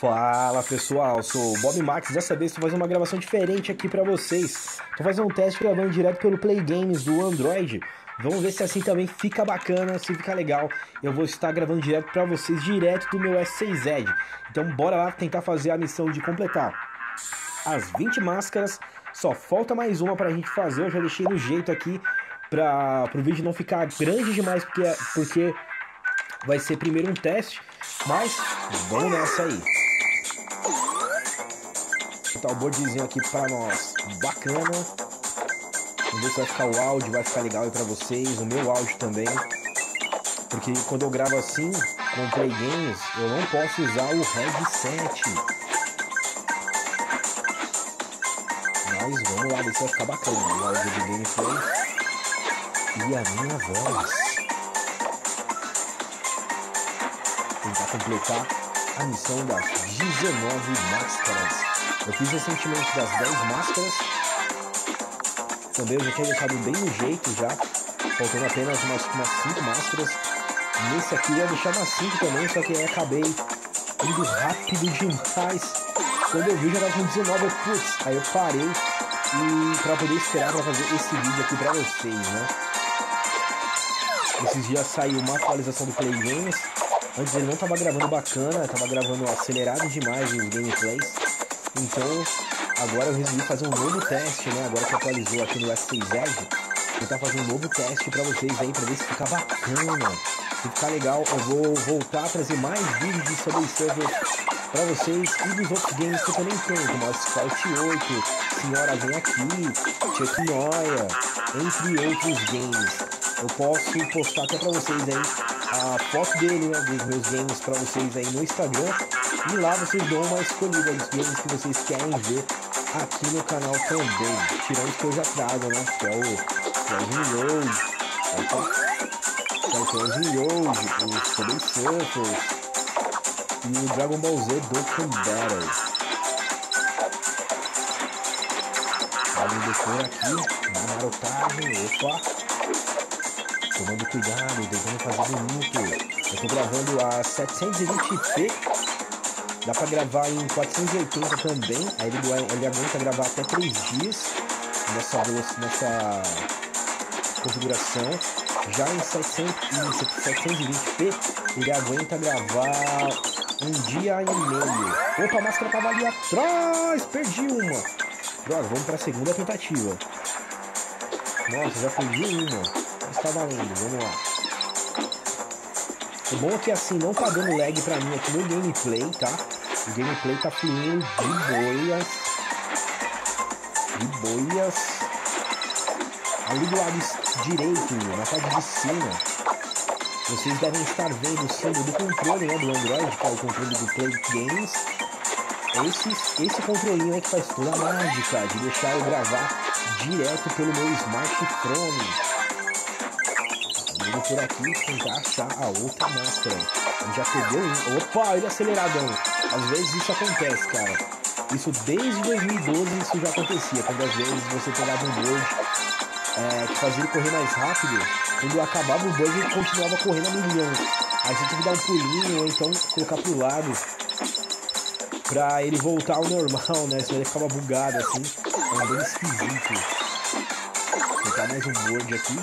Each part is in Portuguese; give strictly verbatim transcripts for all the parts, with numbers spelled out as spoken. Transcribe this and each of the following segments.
Fala pessoal, sou o Bob Max, dessa vez estou fazendo uma gravação diferente aqui para vocês. Estou fazendo um teste gravando direto pelo Play Games do Android. Vamos ver se assim também fica bacana, se fica legal. Eu vou estar gravando direto para vocês, direto do meu S seis Edge. Então bora lá tentar fazer a missão de completar as vinte máscaras. Só falta mais uma para a gente fazer, eu já deixei do jeito aqui para o vídeo não ficar grande demais, porque, porque vai ser primeiro um teste. Mas vamos nessa aí. Tá o boardzinho aqui pra nós, bacana. Vamos ver se vai ficar o áudio, vai ficar legal aí pra vocês, o meu áudio também. Porque quando eu gravo assim, com Play Games, eu não posso usar o headset. Mas vamos lá, ver se vai ficar bacana o áudio de gameplay e a minha voz. Tentar completar a missão das dezenove máscaras. Eu fiz recentemente das dez máscaras. Também eu já tinha deixado bem no jeito já. Faltando apenas umas, umas cinco máscaras. Nesse aqui eu ia deixar umas cinco também, só que aí acabei indo rápido demais. Quando eu vi já tava com dezenove, eu, putz, aí eu parei e pra poder esperar pra fazer esse vídeo aqui pra vocês, né? Esses dias saiu uma atualização do Play Games. Antes ele não tava gravando bacana, tava gravando acelerado demais os gameplays. Então, agora eu resolvi fazer um novo teste, né? Agora que atualizou aqui no S seis Edge, vou estar fazendo um novo teste pra vocês aí, pra ver se fica bacana. Se ficar legal, eu vou voltar a trazer mais vídeos de Subway Surfers pra vocês e dos outros games que eu também tenho, como Scout oito, Senhora Vem Aqui, Check Noia, entre outros games. Eu posso postar até pra vocês aí a foto dele, né, dos meus games pra vocês aí no Instagram. E lá vocês dão uma escolhida dos games que vocês querem ver aqui no canal também. Tirando que eu já trago, né? Que é o Jazzinho Road, é o Jazzinho Road, o Subway Surfers e o Dragon Ball Z Dokkan Battle. Vamos descer aqui, na marotagem, opa. Tomando cuidado, devendo fazer bonito. Eu tô gravando a setecentos e vinte p. Dá pra gravar em quatrocentos e oitenta também. Aí ele, ele aguenta gravar até três dias nessa, nessa configuração. Já em setecentos e vinte p, ele aguenta gravar um dia e meio. Opa, a máscara tava ali atrás! Perdi uma! Agora vamos pra segunda tentativa. Nossa, já perdi uma. Mas tá valendo, vamos lá. O bom é que assim não tá dando lag pra mim aqui no gameplay, tá? O gameplay tá fluindo de boias. De boias. Ali do lado direito, na parte de cima, vocês devem estar vendo o símbolo do controle, né, do Android, que é o controle do Play Games. Esse, esse controlinho é que faz toda a mágica de deixar eu gravar direto pelo meu smartphone. Vamos por aqui tentar achar a outra máscara. Ele já pegou um. Opa, ele é aceleradão. Às vezes isso acontece, cara. Isso desde dois mil e doze isso já acontecia. Quando às vezes você pegava um board é, que fazia ele correr mais rápido, quando acabava o board ele continuava correndo a milhão. Aí você tem que dar um pulinho ou então colocar pro lado pra ele voltar ao normal, né? Senão ele ficava bugado assim. É um bem esquisito. Vou colocar mais um board aqui.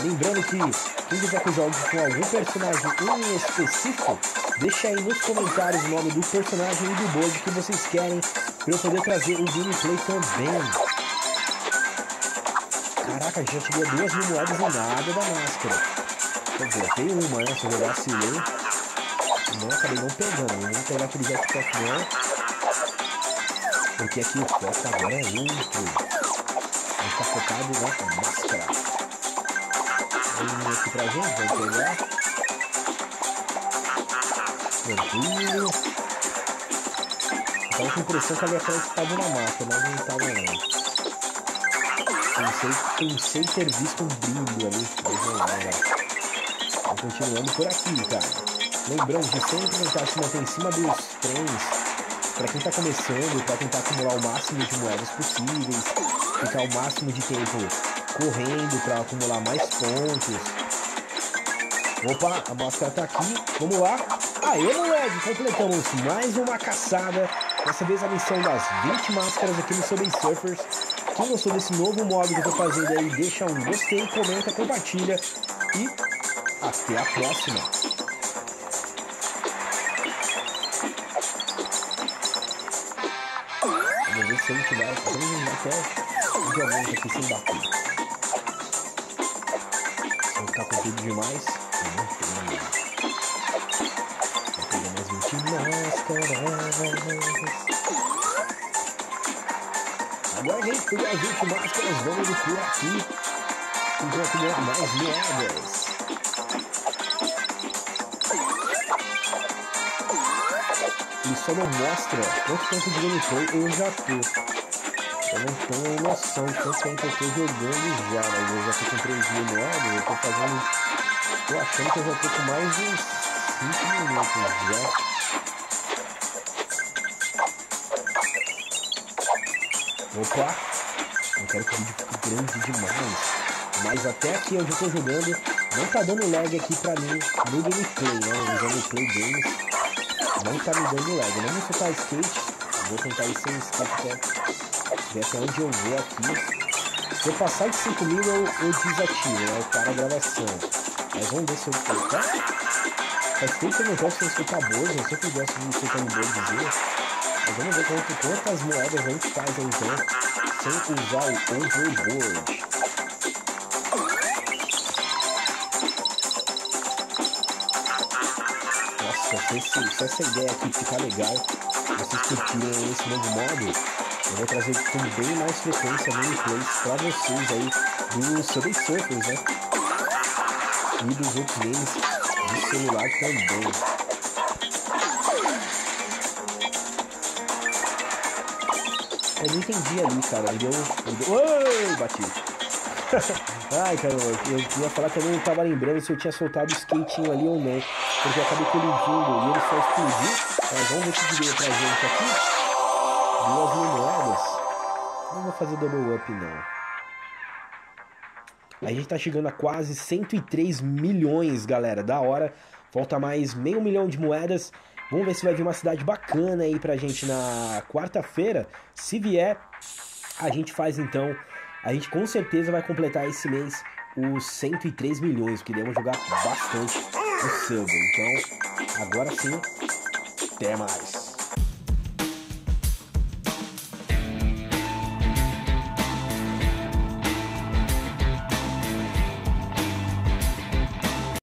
Lembrando que quem quiser que eu jogue com algum personagem em específico, deixa aí nos comentários o nome do personagem e do board que vocês querem para eu poder trazer o gameplay também. Caraca, já tirei duas mil moedas e nada da máscara. Quer dizer, tem uma, né? Se eu jogar assim, não acabei não pegando. Eu vou pegar aquele jetpack não, porque aqui o foco agora é outro. A gente tá focado na máscara. Aqui pra gente, vamos pegar. Tranquilo. Tava com a impressão que ali atrás estava na mata, mas não estava não. Pensei ter visto um brilho ali. Vamos continuando por aqui, cara. Lembrando de sempre tentar se manter em cima dos trens. Pra quem tá começando, pra tentar acumular o máximo de moedas possíveis. Ficar o máximo de tempo correndo para acumular mais pontos. Opa, a máscara tá aqui. Vamos lá. Aê, moleque, completamos mais uma caçada, dessa vez a missão das vinte máscaras aqui no Subway Surfers. Quem gostou desse novo modo que eu tô fazendo aí, deixa um gostei, comenta, compartilha e até a próxima. Se ele tiver até diamante aqui sem bater. Se ele tá com tudo demais, não tem. Vai pegar mais vinte máscaras. Agora, gente, pegar as vinte máscaras, vamos por aqui. E vamos pegar mais moedas. Ele só não mostra quanto tempo de gameplay eu já tô. Eu não tenho noção de quanto tempo eu tô jogando já, mas eu já tô com três mil moedas, eu tô fazendo... Tô achando que eu já tô com mais de cinco minutos já. Opa! Não quero que o vídeo fique grande demais. Mas até aqui onde eu tô jogando, não tá dando lag aqui pra mim no gameplay, né? No gameplay deles. Não tá me dando lag, eu não vou soltar skate. Vou tentar ir sem skate até ver até onde eu vou aqui. Se eu passar de cinco mil eu, eu desativo, né? Eu paro a gravação. Mas vamos ver se eu soltar. Faz tempo que eu não gosto de soltar bolhas, eu sempre gosto de soltar bolhas de dia. Mas vamos ver quanto, quantas moedas a gente faz então sem usar o overboard. Esse, se essa ideia aqui ficar legal, vocês curtirem esse novo modo, eu vou trazer com bem mais frequência gameplays pra vocês aí do Subway Surfers, né? E dos outros games de celular também. Eu não entendi ali, cara. Ele deu. Ele deu... Uou, bati! Ai, cara, eu ia falar que eu não tava lembrando se eu tinha soltado o skatinho ali ou não. Porque eu acabei colidindo e ele só explodiu. Mas vamos ver o que diria pra gente aqui. Duas mil moedas. Não vou fazer double up não. A gente tá chegando a quase cento e três milhões, galera. Da hora. Falta mais meio milhão de moedas. Vamos ver se vai vir uma cidade bacana aí pra gente na quarta-feira. Se vier, a gente faz então. A gente com certeza vai completar esse mês os cento e três milhões. Que devemos jogar bastante. O Subway, então agora sim, até mais.